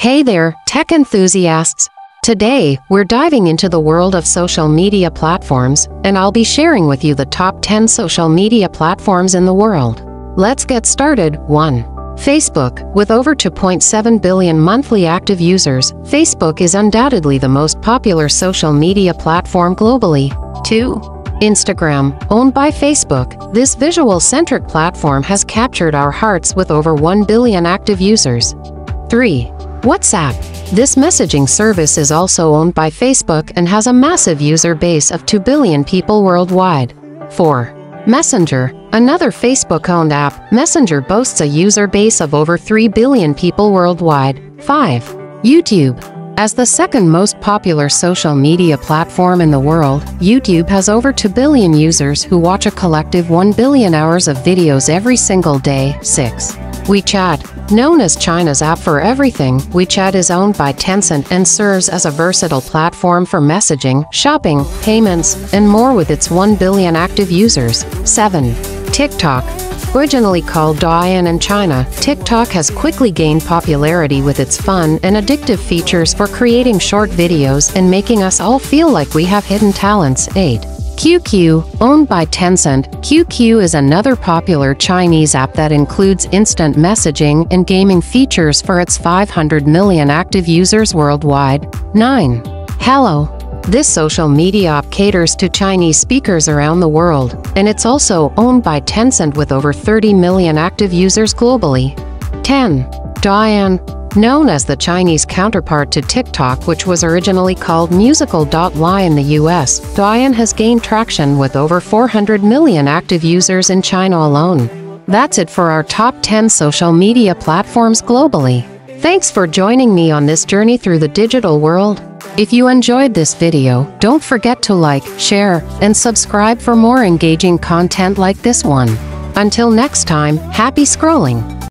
Hey there, tech enthusiasts! Today, we're diving into the world of social media platforms, and I'll be sharing with you the top 10 social media platforms in the world. Let's get started. 1. Facebook. With over 2.7 billion monthly active users, Facebook is undoubtedly the most popular social media platform globally. 2. Instagram. Owned by Facebook, this visual-centric platform has captured our hearts with over 1 billion active users. 3. WhatsApp. This messaging service is also owned by Facebook and has a massive user base of 2 billion people worldwide. 4. Messenger. Another Facebook-owned app, Messenger boasts a user base of over 3 billion people worldwide. 5. YouTube. As the second most popular social media platform in the world, YouTube has over 2 billion users who watch a collective 1 billion hours of videos every single day. 6. WeChat. Known as China's app for everything, WeChat is owned by Tencent and serves as a versatile platform for messaging, shopping, payments, and more with its 1 billion active users. 7. TikTok. Originally called Douyin in China, TikTok has quickly gained popularity with its fun and addictive features for creating short videos and making us all feel like we have hidden talents. 8. QQ. Owned by Tencent, QQ is another popular Chinese app that includes instant messaging and gaming features for its 500 million active users worldwide. 9. Hello. This social media app caters to Chinese speakers around the world, and it's also owned by Tencent with over 30 million active users globally. 10. Dian. Known as the Chinese counterpart to TikTok, which was originally called Musical.ly in the US, Douyin has gained traction with over 400 million active users in China alone. That's it for our top 10 social media platforms globally. Thanks for joining me on this journey through the digital world. If you enjoyed this video, don't forget to like, share, and subscribe for more engaging content like this one. Until next time, happy scrolling!